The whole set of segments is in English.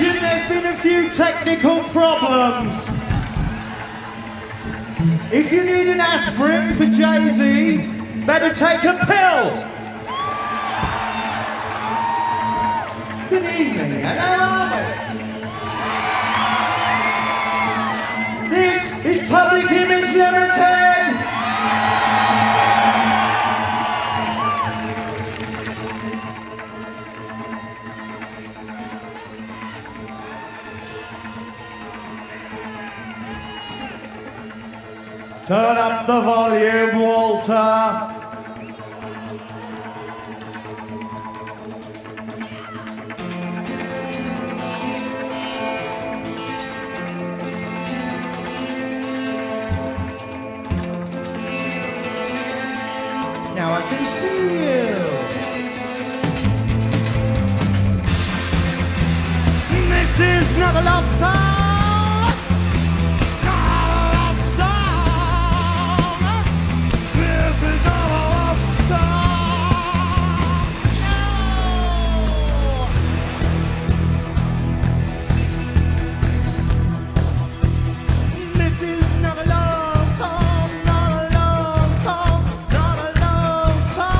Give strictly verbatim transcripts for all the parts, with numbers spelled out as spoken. imagine there's been a few technical problems. If you need an aspirin for Jay-Z, better take a pill. Good evening, hello. This is Public Image Limited. Turn up the volume, Walter. Now I can see you. This is not a love song, not a love song. This is not a love song, no. This is not a love song, not a love song, not a love song.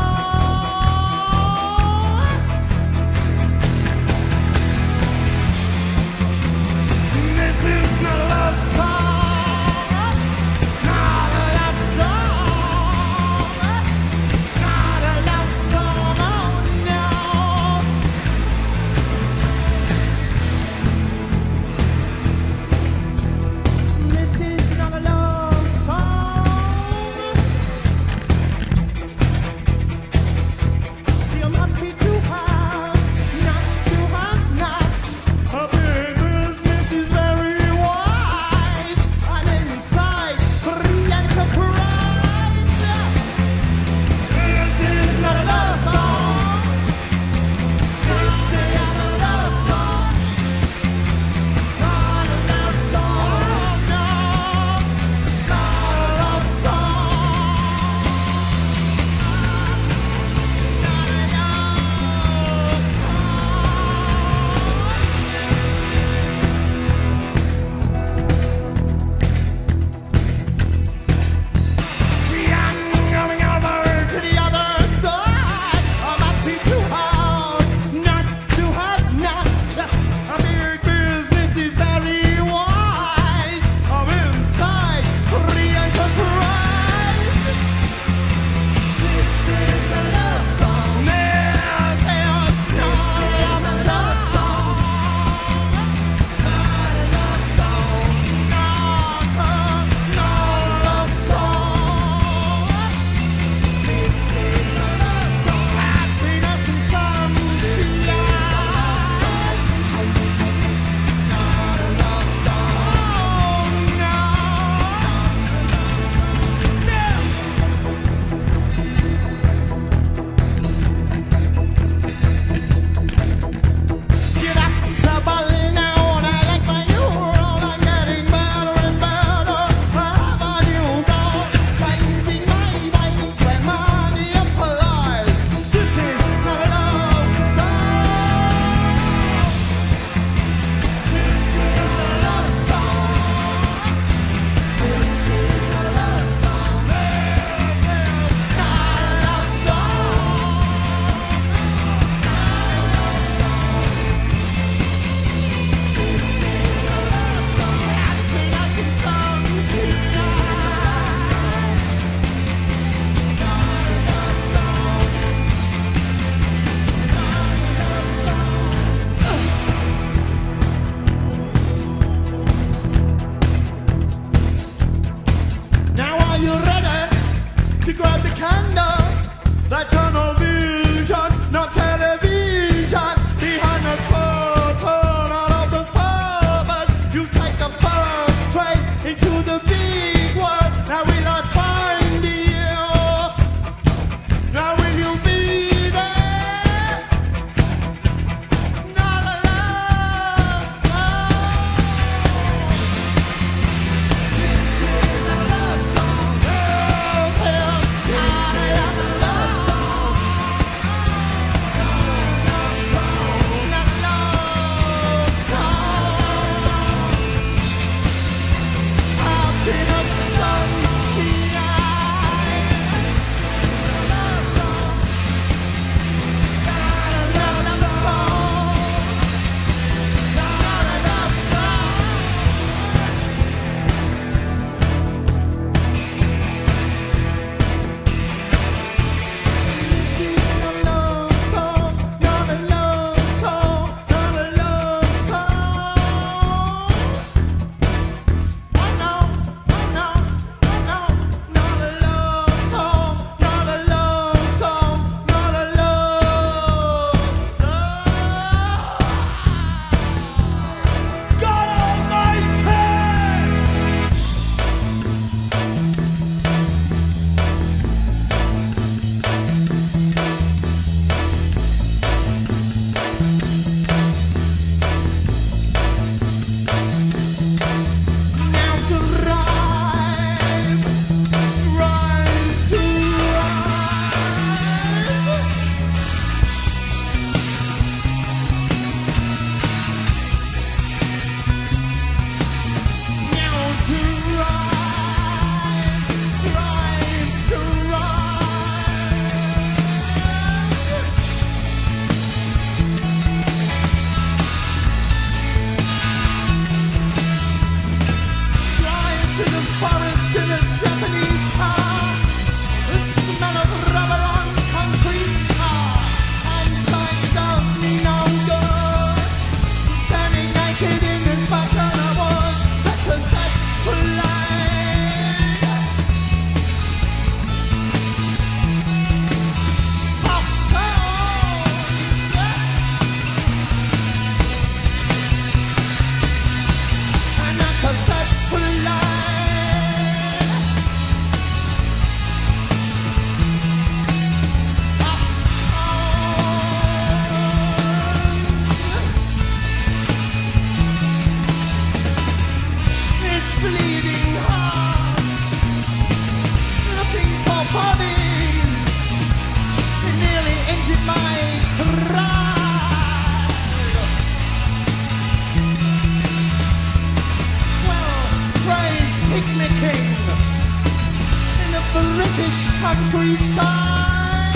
countryside,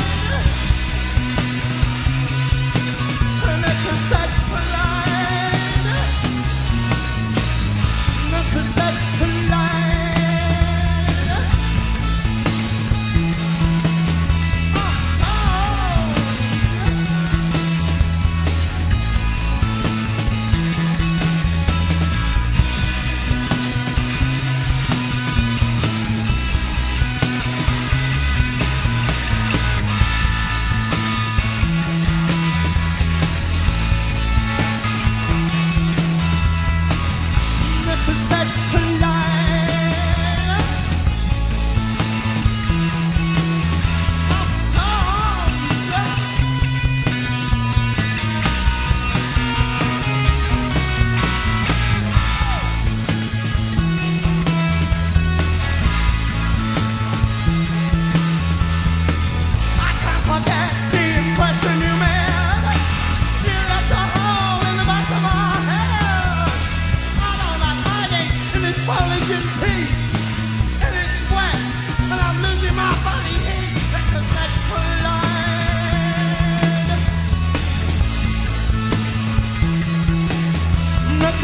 and the cassette collide, the cassette collide.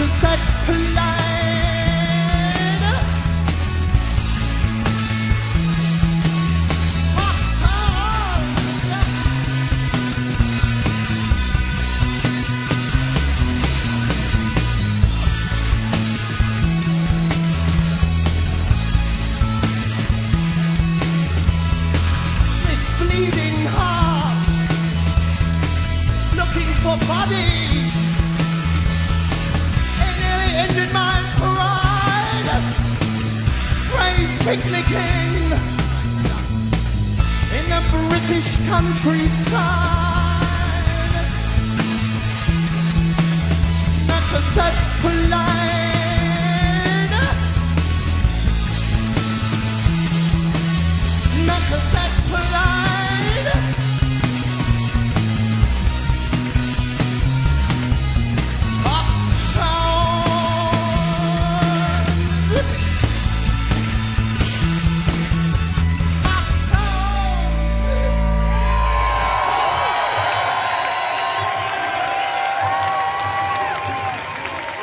Cassette collide. Rock songs. This bleeding heart, looking for bodies. Ended my pride, praise picnicking in the British countryside. The cassette collide, the cassette collide.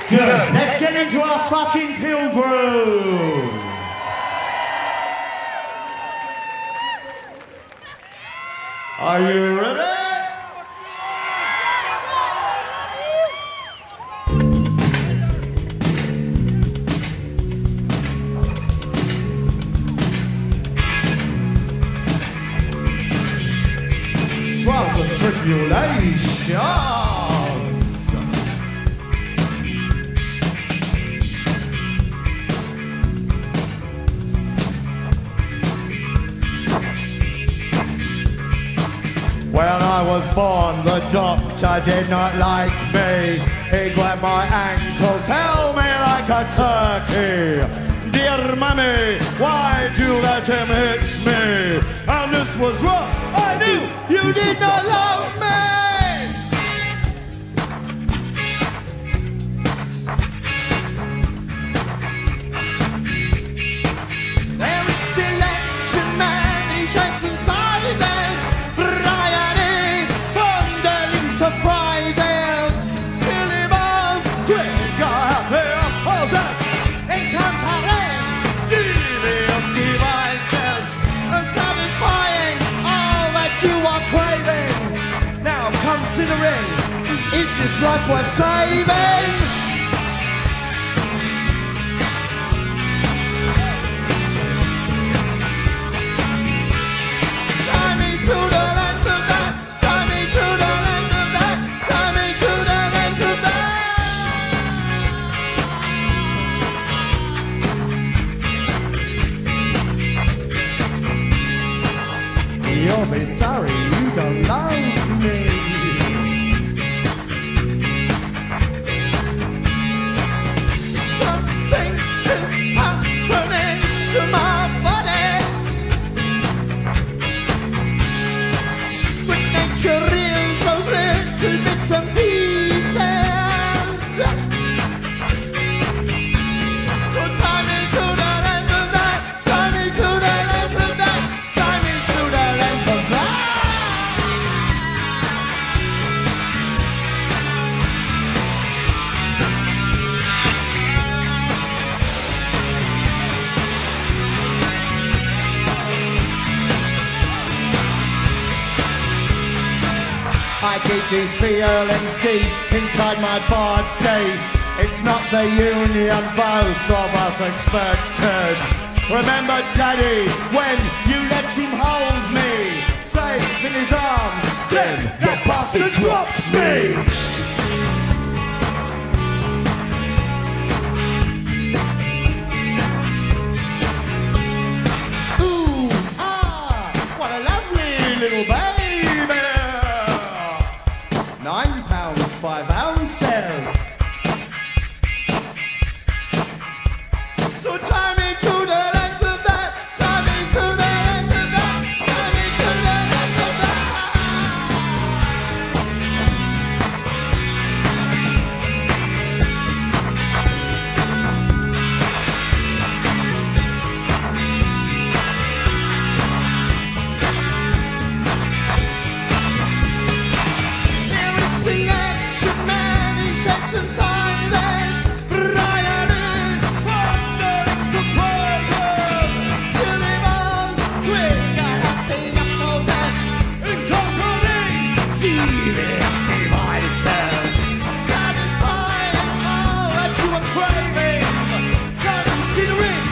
Good. Let's get into our fucking pilgrim. Are you ready? Trials and tribulations. When I was born, the doctor did not like me. He grabbed my ankles, held me like a turkey. Dear mummy, why did you let him hit me? And this was wrong, I knew you did not love me. There is selection, many shapes and sizes. Considering, is this life worth saving? Tie me to the land of that, tie me to the land of that, tie me to the land of that. You'll be sorry you don't love me. keep these feelings deep inside my body. It's not the union both of us expected. Remember, Daddy, when you let him hold me safe in his arms, then the bastard dropped me. Ooh, ah, what a lovely little baby. Five ounces. So tie me to the length of that, tie me to the length of that, tie me to the length of that. Here is the end. Many shapes and sizes, variety from lyrics and praises. Chili balls, quick and happy opposites, incompany, devious devices, satisfying all that you are craving. Considering,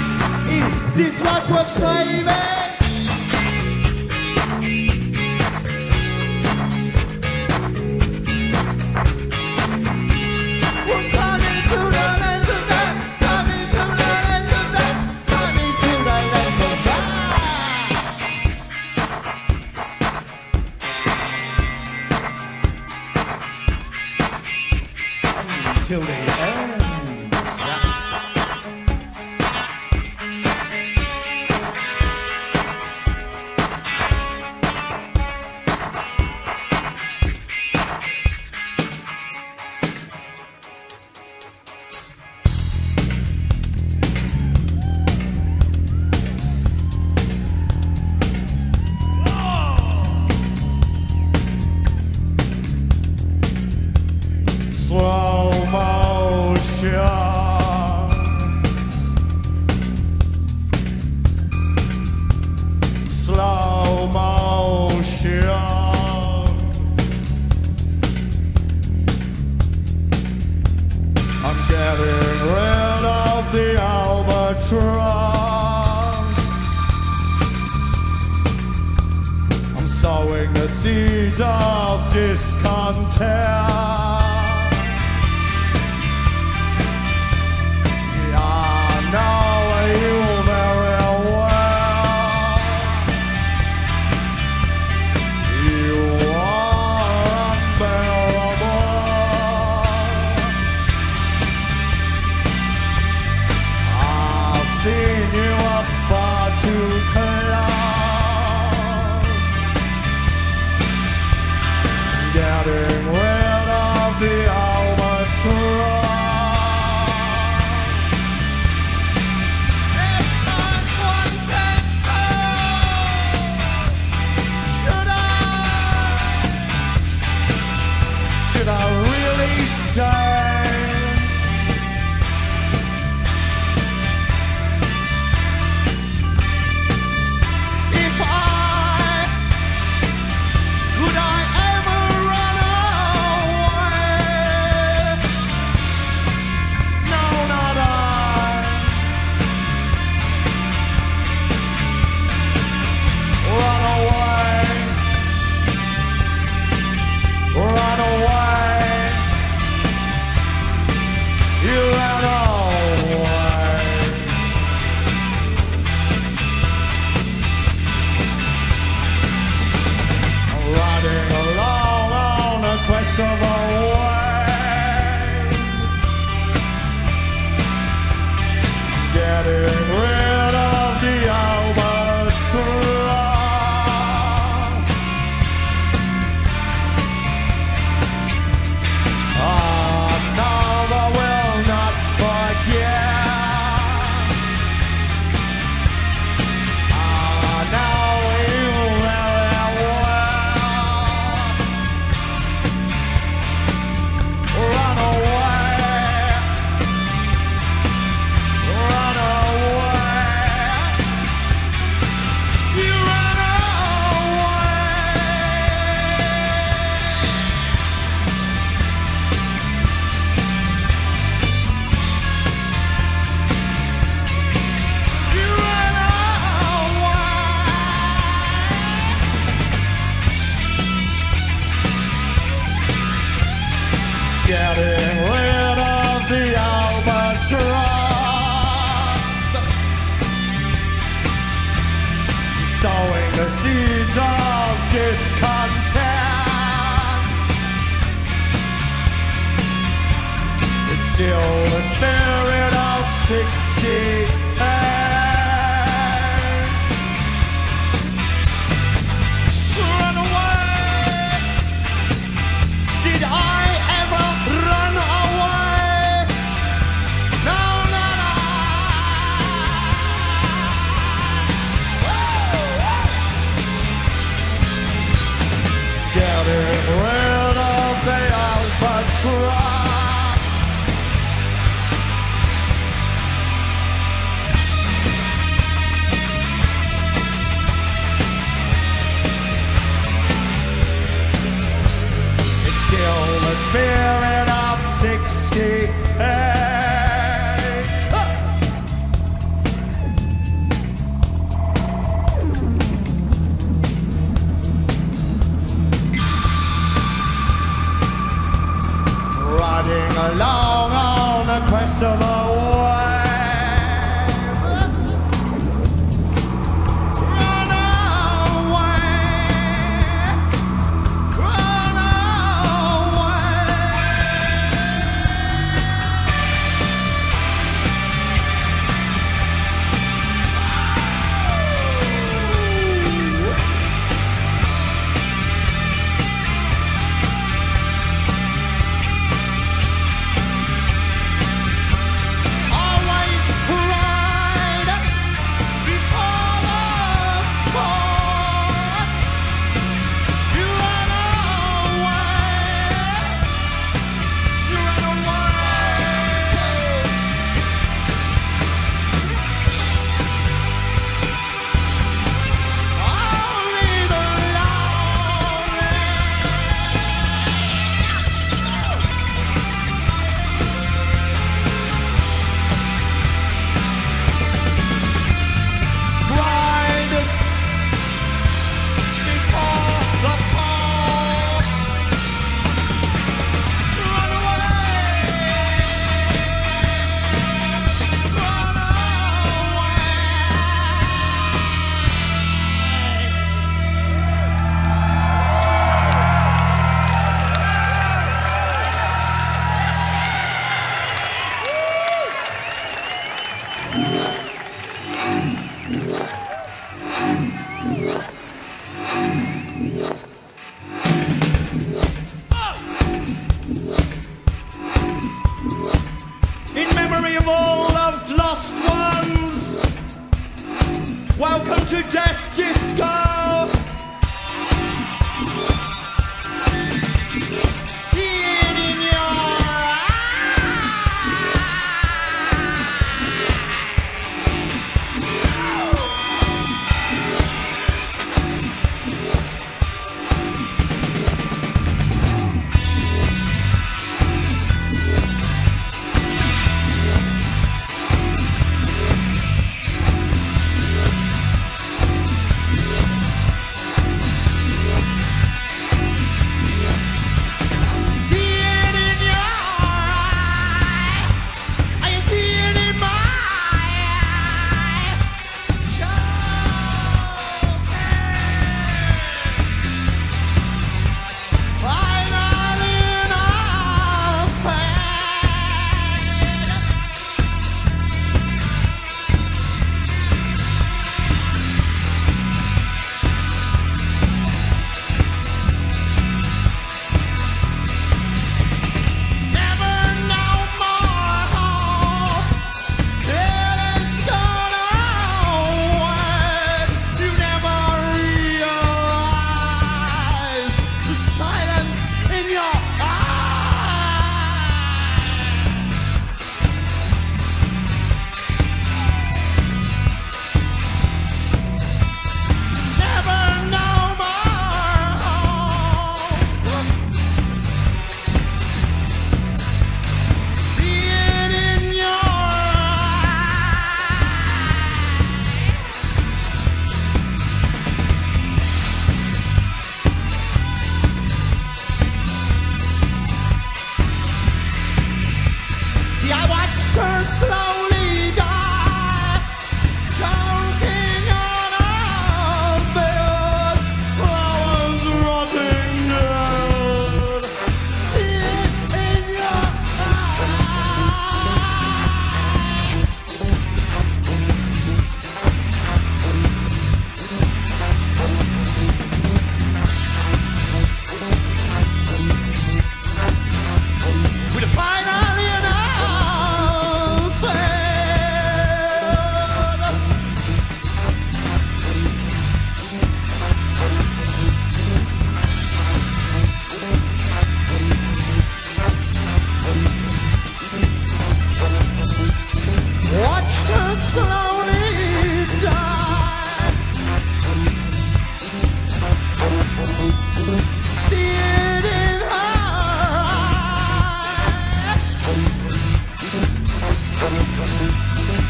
is this life worth saving? Till the end. getting rid of the albatross, sowing the seeds of discontent. It's still the spirit of sixty-eight. Spirit of sixty-eight. Riding along on the crest of a wave, run away, run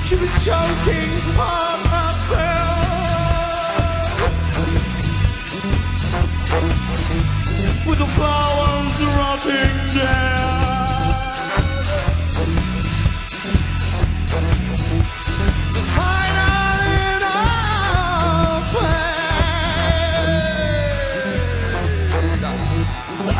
She was choking on my breath, with the flowers rotting down. Finally in our fate. Ah!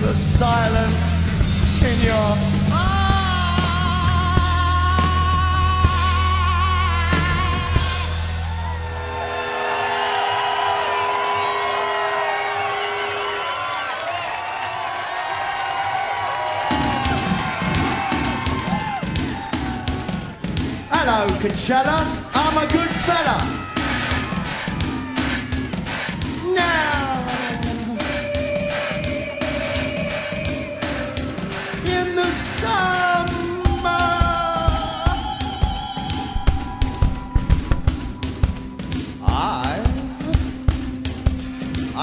The silence in your eyes. Hello, Coachella, I'm a good fella.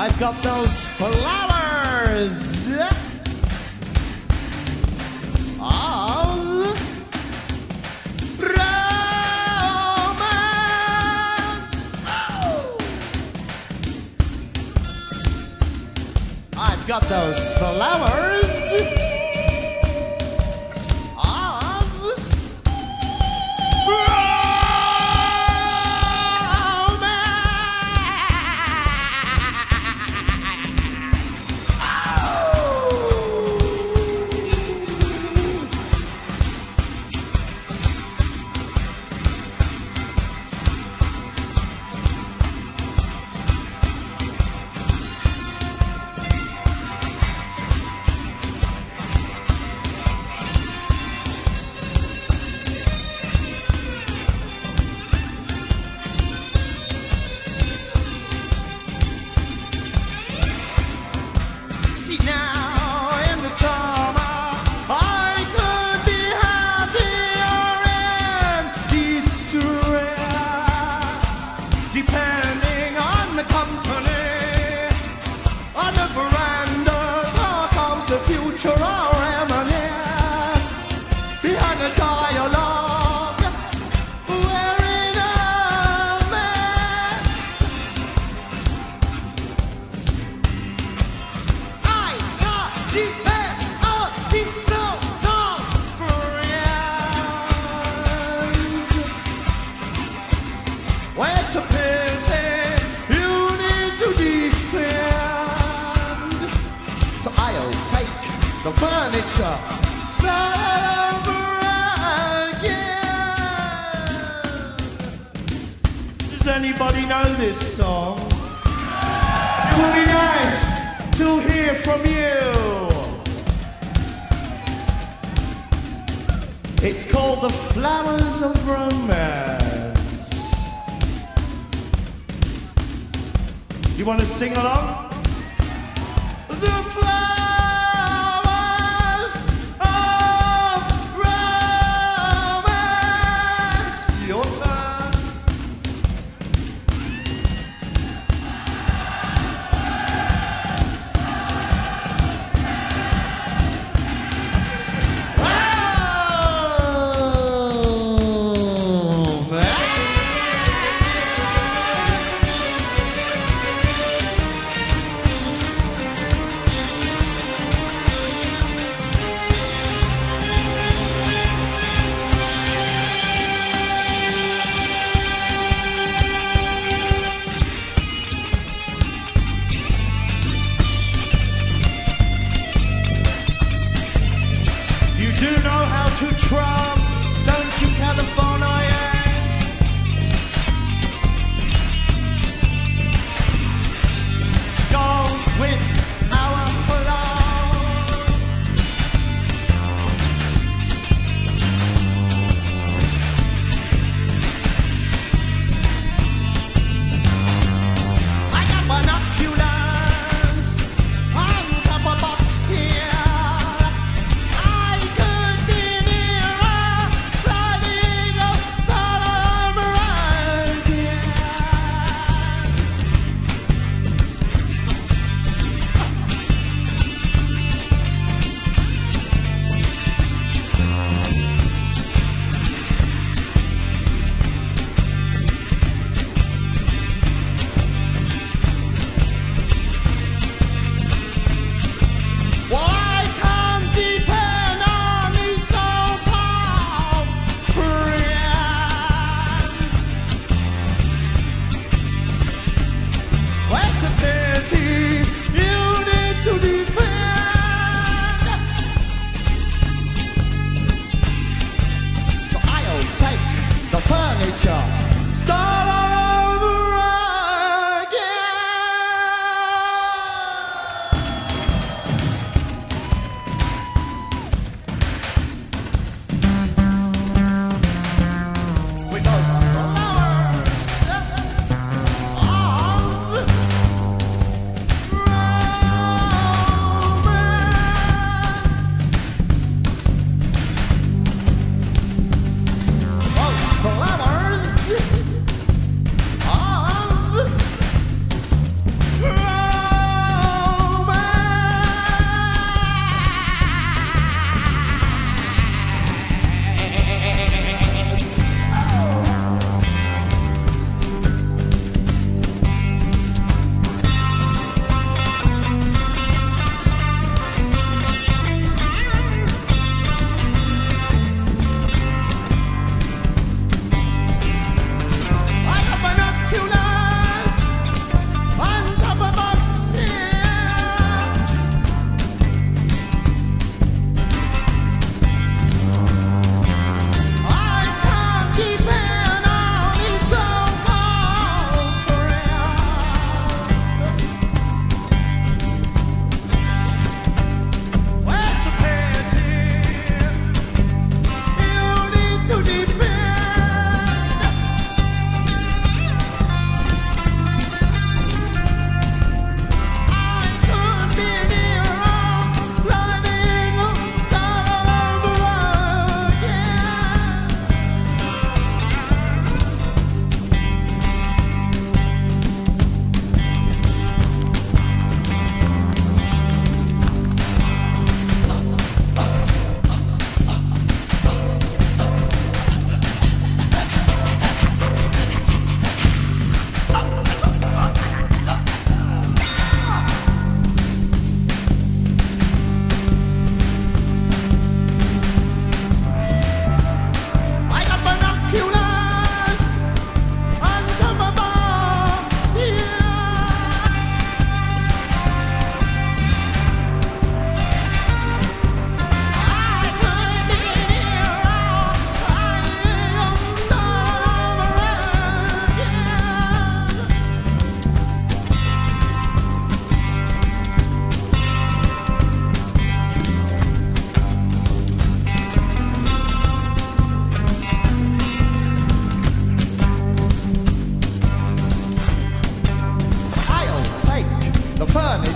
I've got those flowers of romance. Oh. I've got those flowers. The furniture started over again. Does anybody know this song? It would be nice to hear from you. It's called The Flowers of Romance. You want to sing along? The flowers.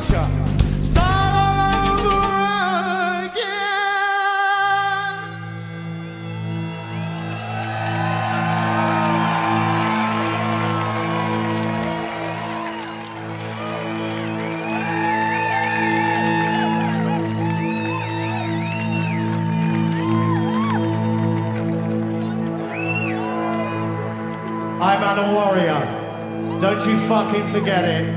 future. Start all over again. I'm not a warrior. Don't you fucking forget it.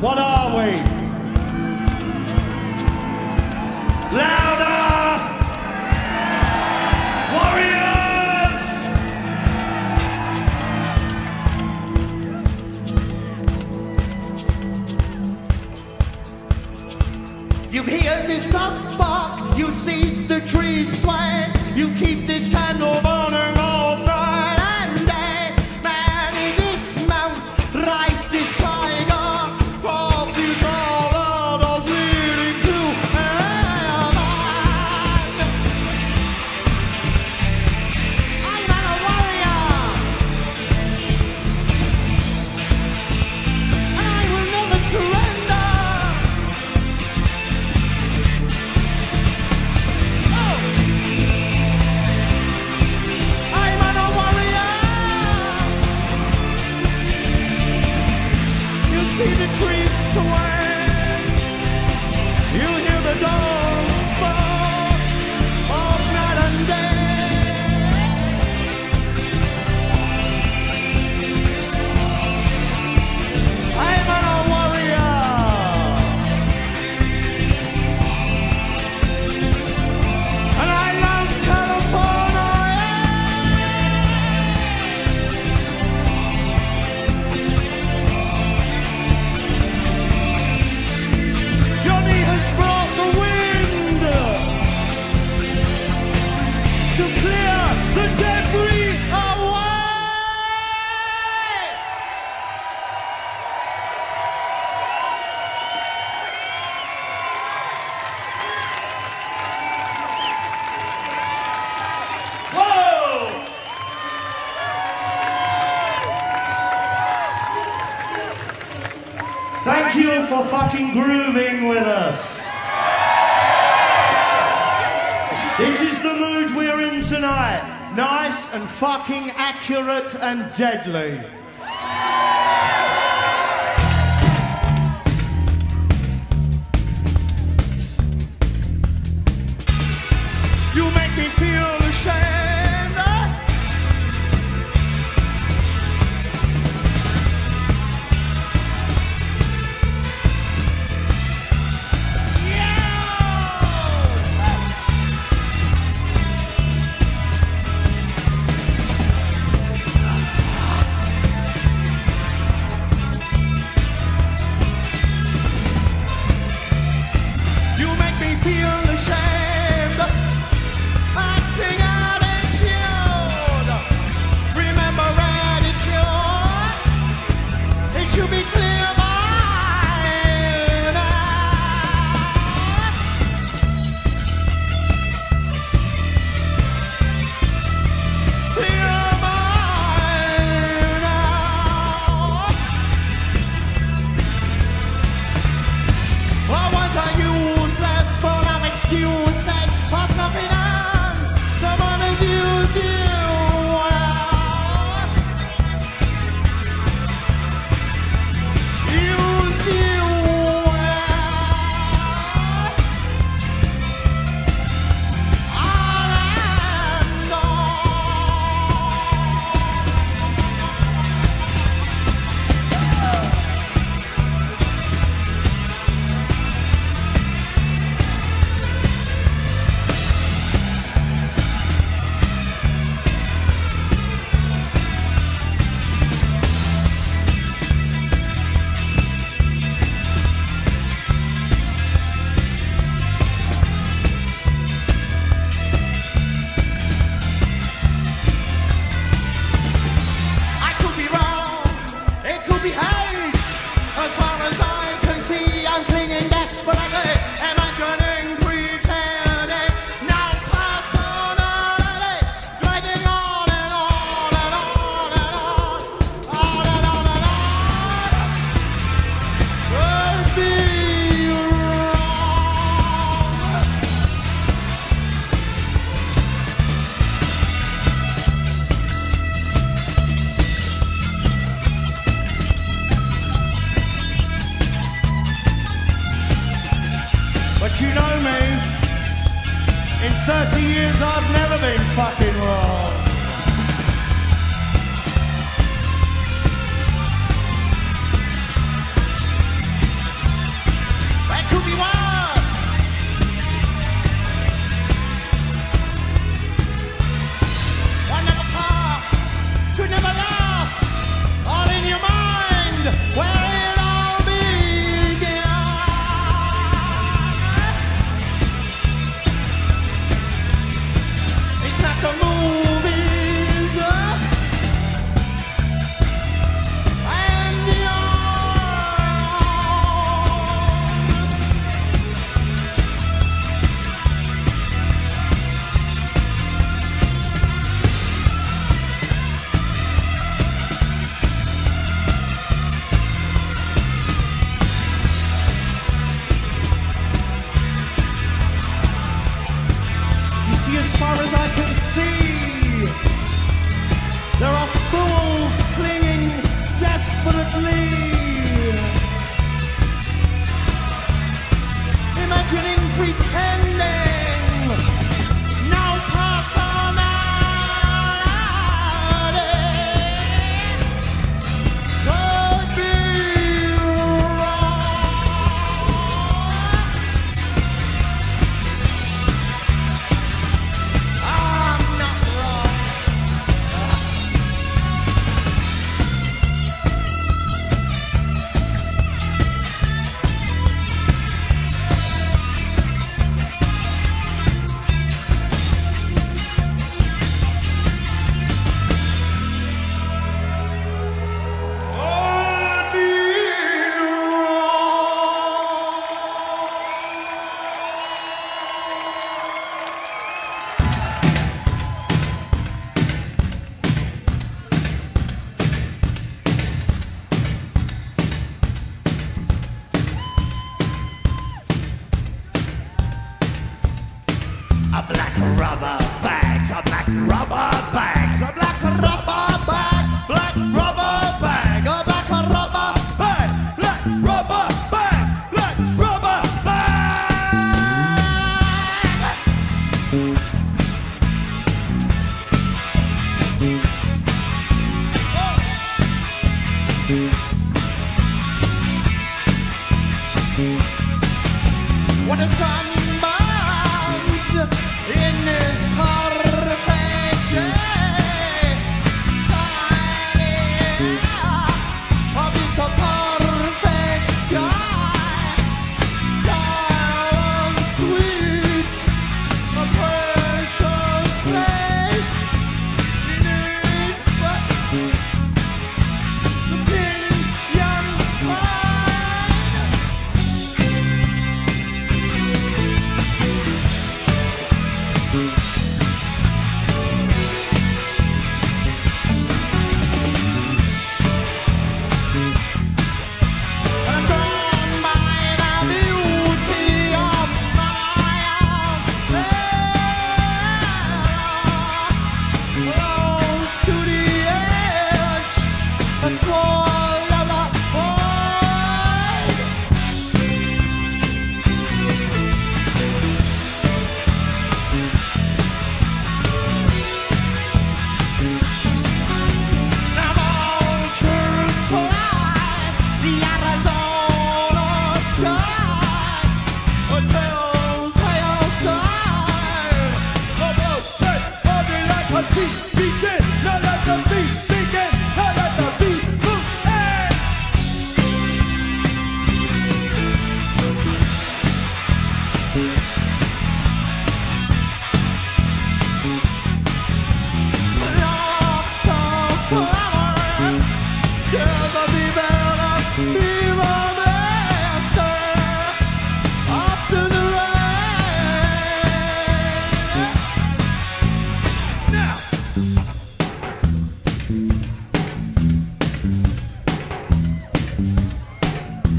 What are we? Louder! Warriors! You hear this dog bark, you see the trees sway, you keep this candle burning all night and day. Man, in this mount, right this tiger, falls you all out us leading to heaven. I'm a warrior, and I will never surrender. See the trees sway, you hear the dogs bark all night and day. I'm a warrior, and I love California. Thank you for fucking grooving with us. This is the mood we're in tonight. Nice and fucking accurate and deadly. You make me feel ashamed. You know me, in thirty years I've never been fucking wrong. As far as I can see, there are fools clinging desperately, imagining, pretending, no personality could be wrong.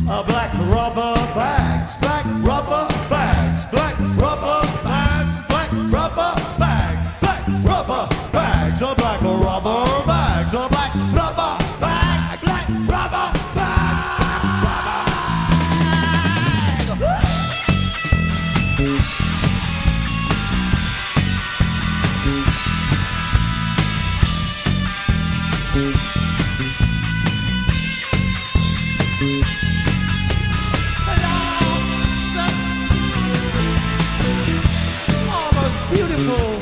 A black rubber bag, a black rubber bag, a black rubber bag, black rubber bag, a black rubber bag, black rubber bag, black rubber bag. What is that? Black rubber bags, black rubber bags, black rubber bags, black rubber bags, black rubber bags, a black rubber bags, a black rubber bag, black rubber bag. Beautiful.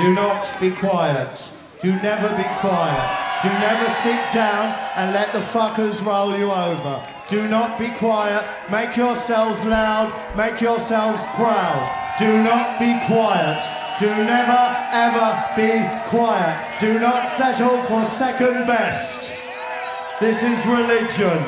Do not be quiet. Do never be quiet. Do never sit down and let the fuckers roll you over. Do not be quiet. Make yourselves loud. Make yourselves proud. Do not be quiet. Do never ever be quiet. Do not settle for second best. This is religion.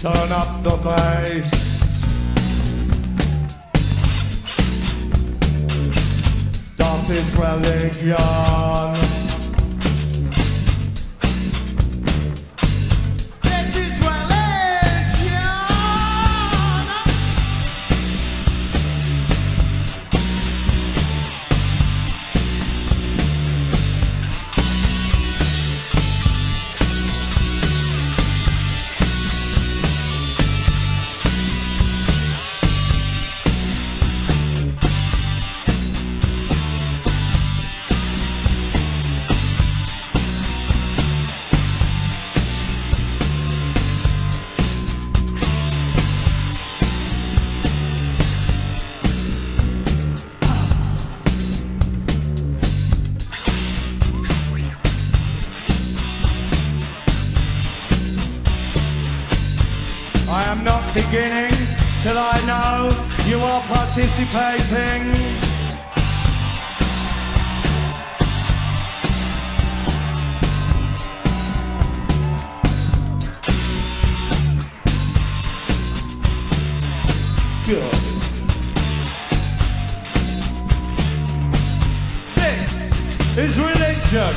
Turn up the bass. Das ist Religion. This is religion. beginning till I know you are participating. Good. This is religion.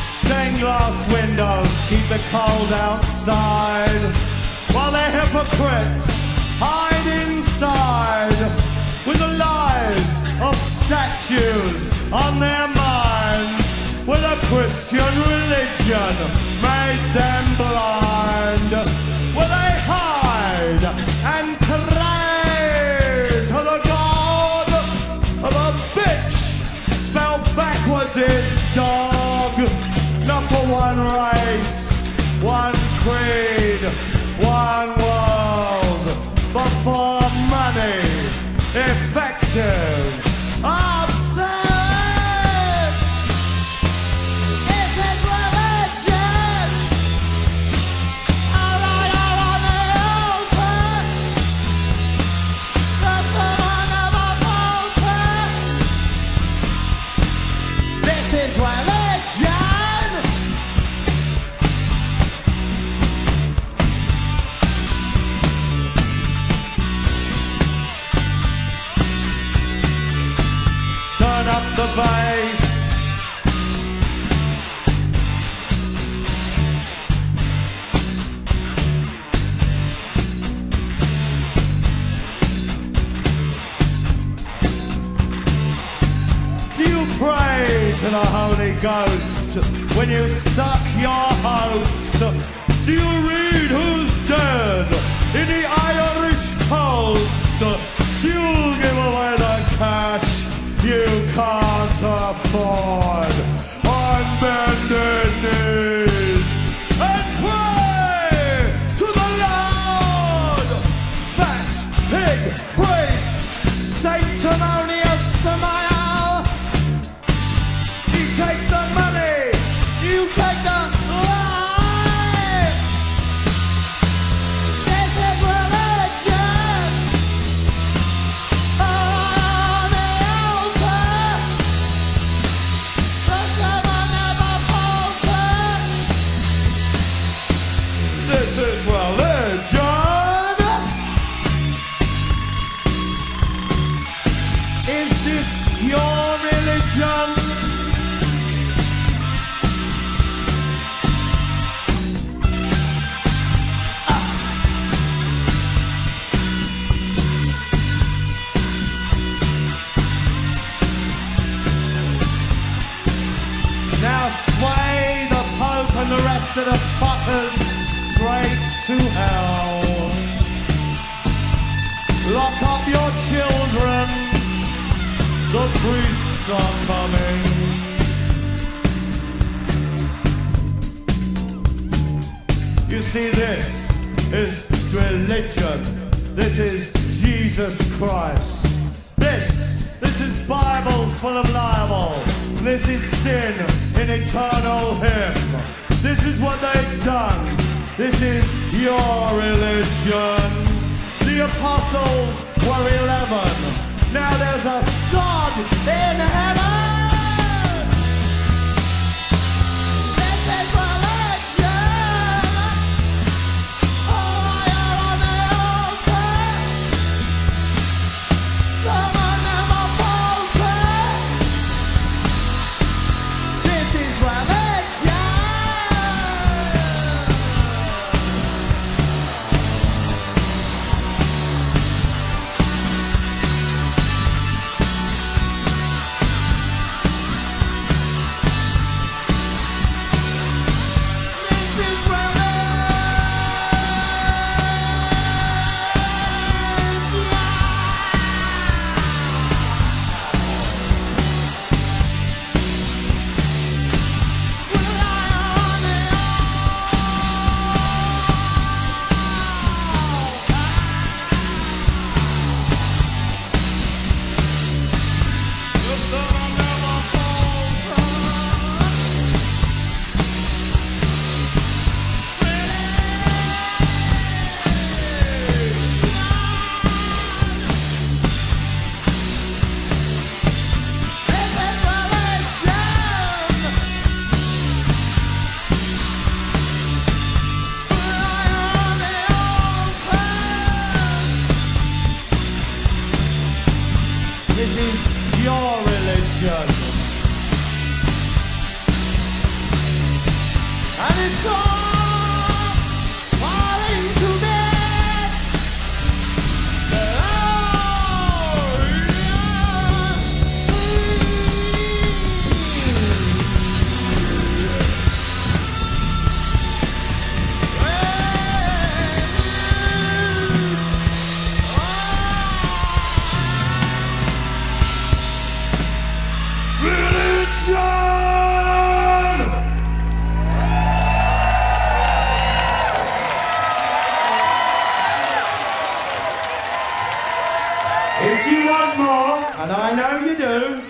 Stained glass windows keep the cold outside, while their hypocrites hide inside with the lies of statues on their minds. With a Christian religion made them blind, where they hide and pray to the god of a bitch spelled backwards is dog. Not for one race, one creed, one world, but for money, effective, obscene. This is religion. All right, all on the altar. That's the one of a altar. This is religion. Turn up the bass. Do you pray to the Holy Ghost when you suck your host? Do you read who's dead in the Irish Post? Do you give away the cash you can't afford on bended knees and pray to the Lord? Fat pig priest, sanctimonious smile. He takes the money, you take the life. This is religion. Oh, this is religion. Is this your religion? Ah. Now sway the Pope and the rest of the fuckers straight to hell. Lock up your children. The priests are coming. You see, this is religion. This is Jesus Christ. This, this is Bibles full of libel. This is sin in eternal hymn. This is what they've done. This is your religion. The apostles were eleven. Now there's a sod in heaven. This is religion. All fire on the altar. Someone never faltered. This is religion. This is your religion. And it's all falling to bits. Oh, yes, please. Religion! If you want more, and I know you do,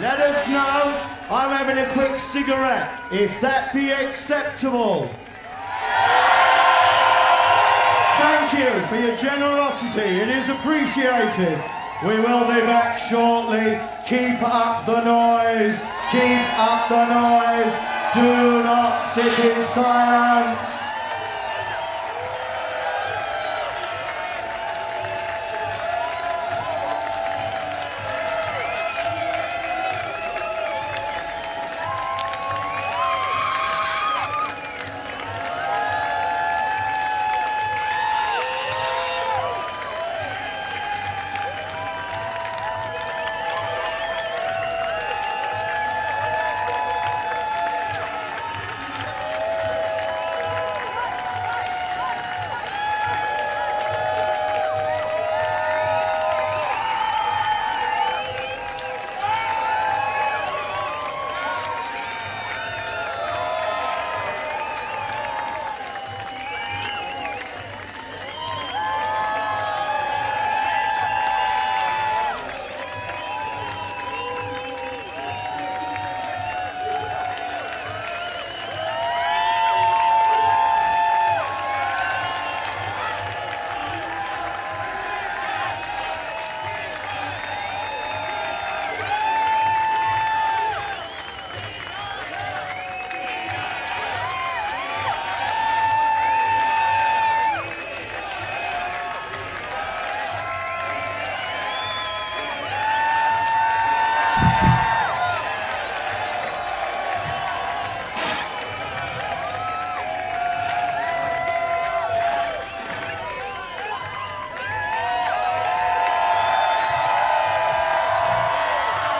let us know. I'm having a quick cigarette, if that be acceptable. Thank you for your generosity, it is appreciated. We will be back shortly. Keep up the noise, keep up the noise. Do not sit in silence.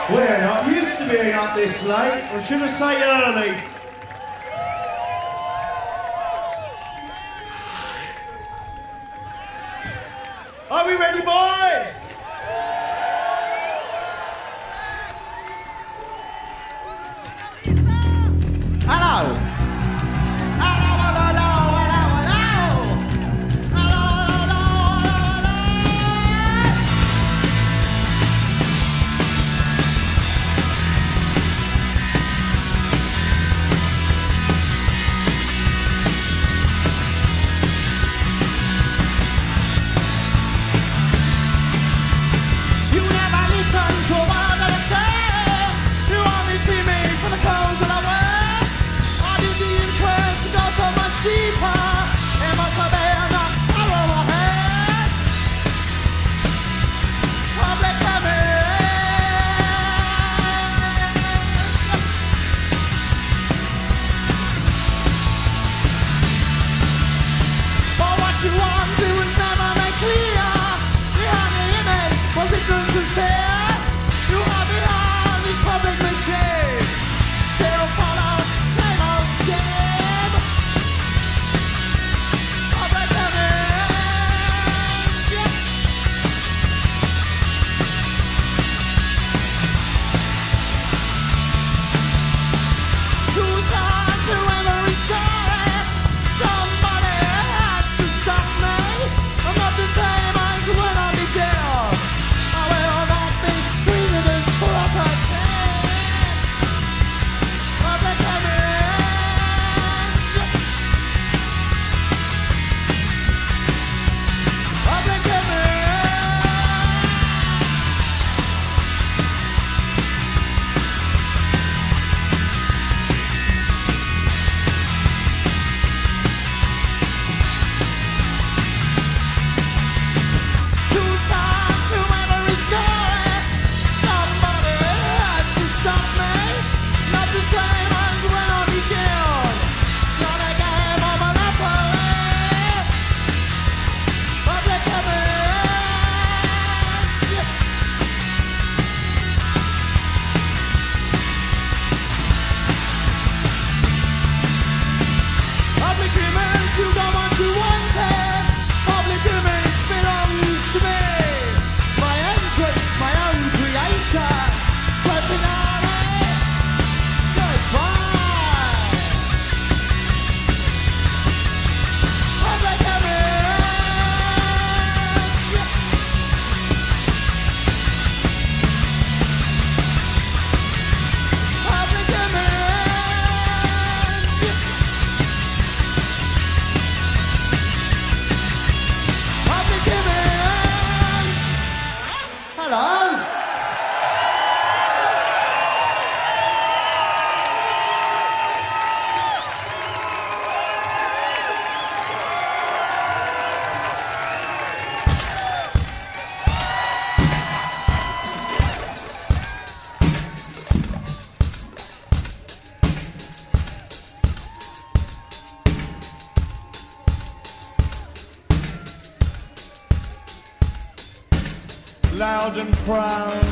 We're not used to being up this late, or should I say early? Are we ready, boys? Hello. Hello, hello, hello, hello, hello. Hello, hello, hello, loud and proud.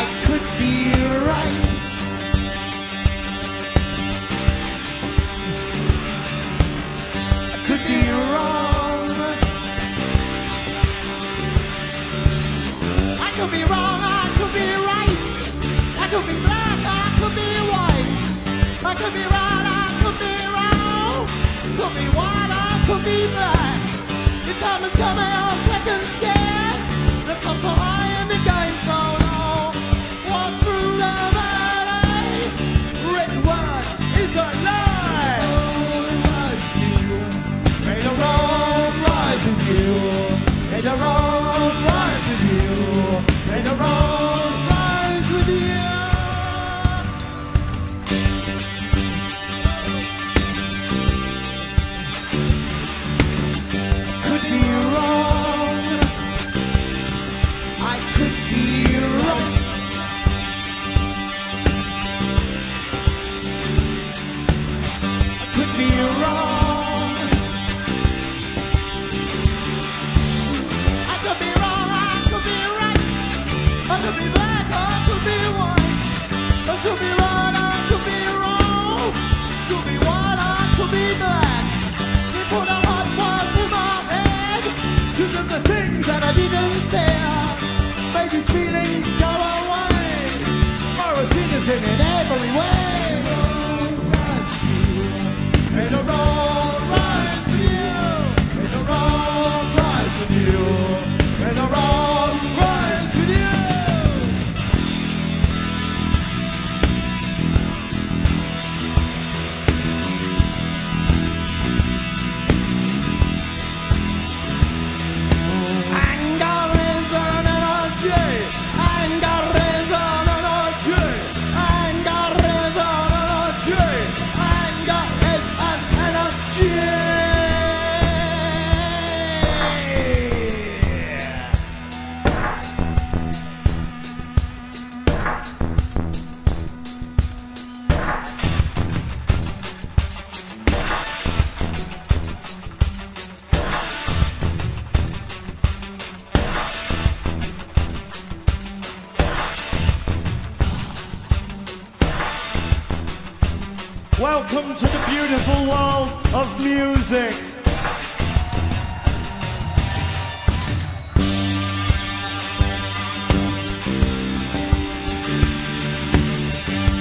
I could be right. I could be wrong. I could be wrong, I could be right. I could be black, I could be white. I could be right, I could be wrong. Could be white, I could be black. The time is coming, our second scare. The cost of high and the game so long. Walk through the valley. Written word is a lie. Wrong lies with you. May the wrong lies with you. May the wrong lies with you. May the wrong lies with you. In every way, may the wrong rise to you, may the wrong rise to you, may the wrong rise to you. Anger is an energy. Anger is an energy. Welcome to the beautiful world of music.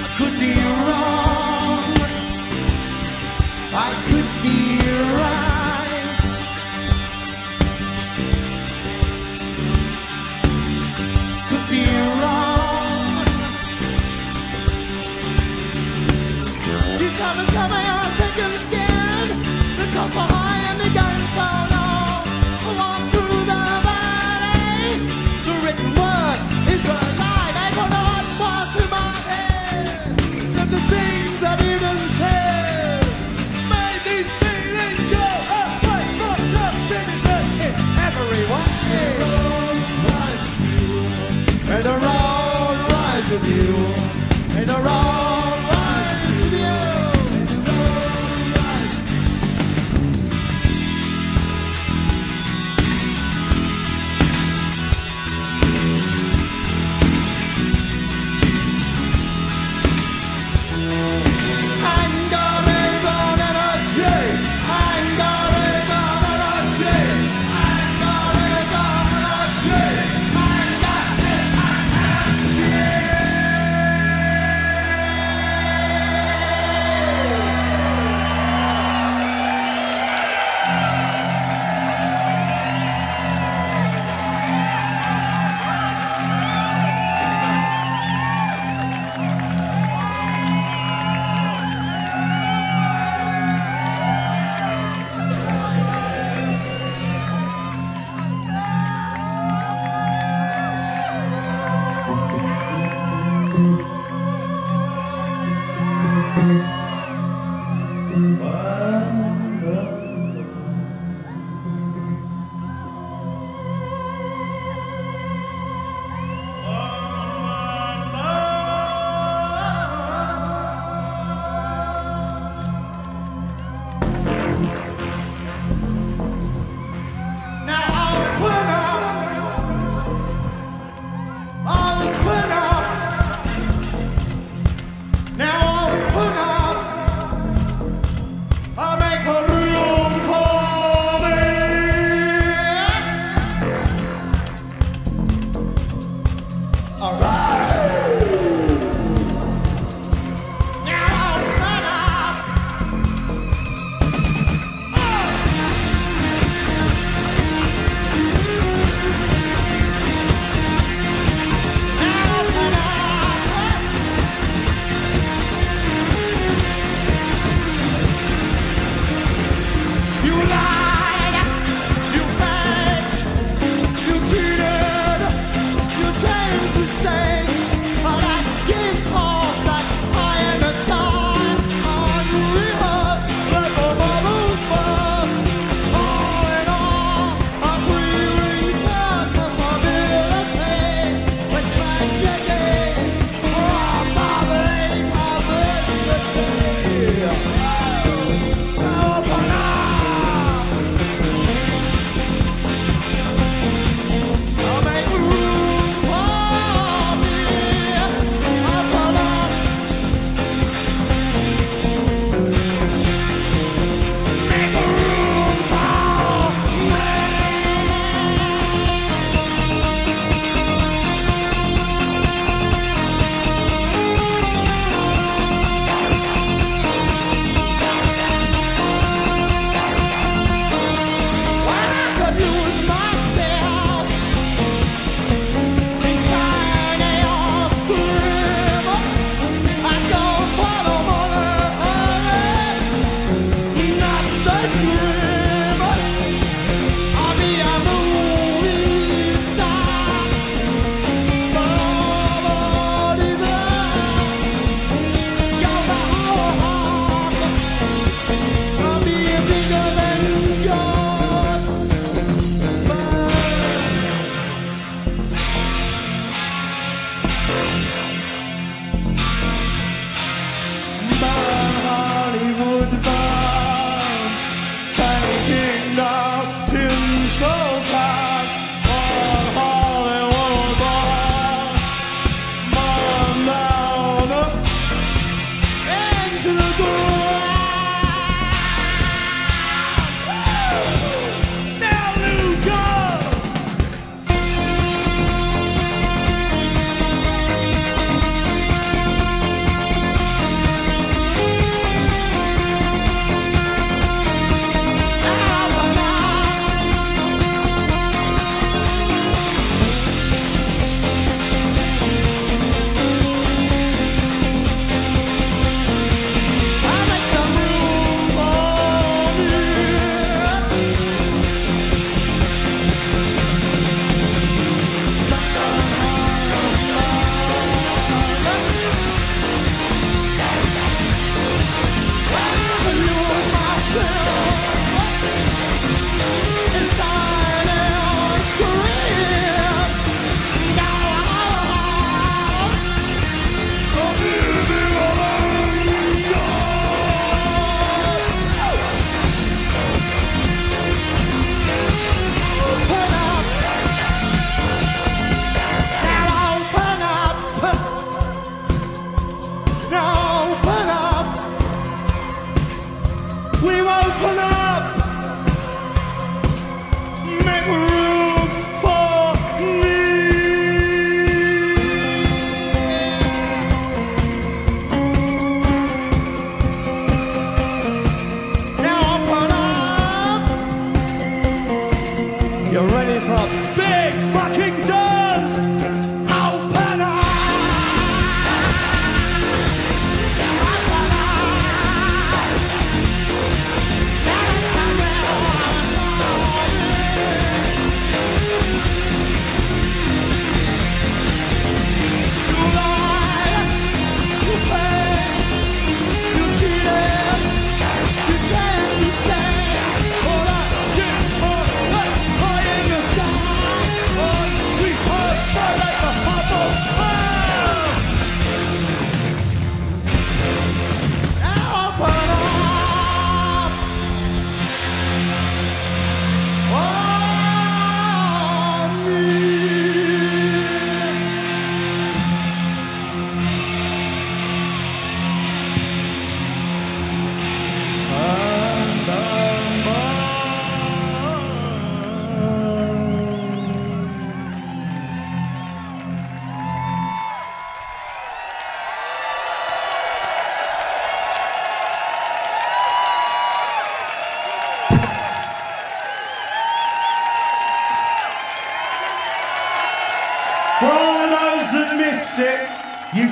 I could be wrong. I could be right. Could be wrong. Time is coming, I'm sick and scared. The costs are high and the game so low. Walk through the valley. The written word is a lie. They put a hot word to my head. That the things I didn't say made these feelings go away. But the city's in every way. May the road rise with you. May the road rise with you. May the road rise with you.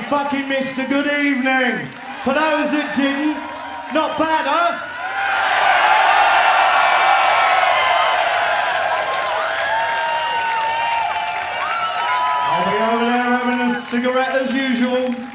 fucking missed a good evening. For those that didn't, not bad, huh? I'll be over there having a cigarette as usual.